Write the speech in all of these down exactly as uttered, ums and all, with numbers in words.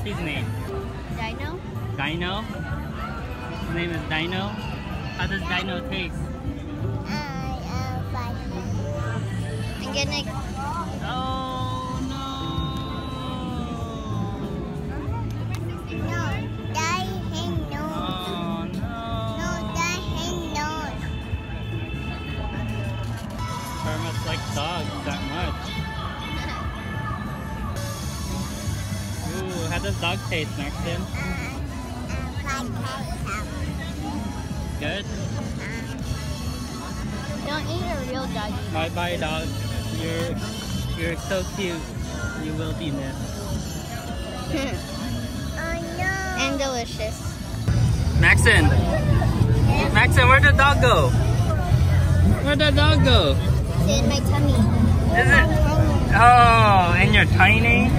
puppy's name? Dino. Dino? His name is Dino. How does Dino taste? I am fine. I'm gonna... Oh no! No, Dino. Oh no! No, Dino. Kermit likes dogs that much. How does dog taste, Maxon? Uh, uh, Good? Uh, don't eat a real dog. Bye bye, dog. You're, you're so cute. You will be missed. Oh no! And delicious. Maxon! Maxon, where'd the dog go? Where'd the dog go? It's in my tummy. Is it? Oh, and you're tiny?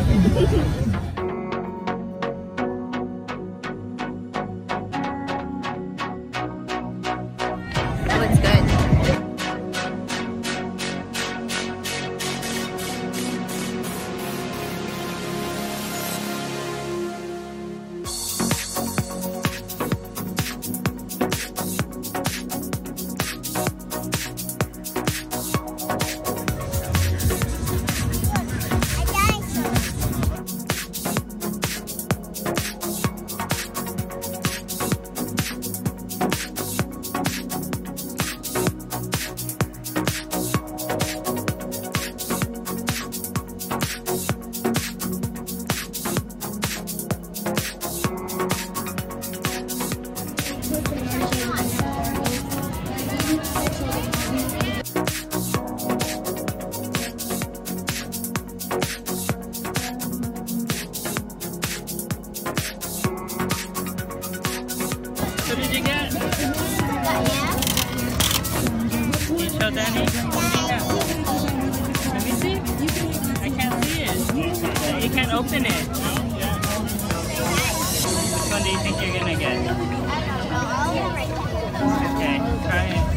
Open it. Which one do you think you're gonna get? I don't know. I'll get right. Okay, try it.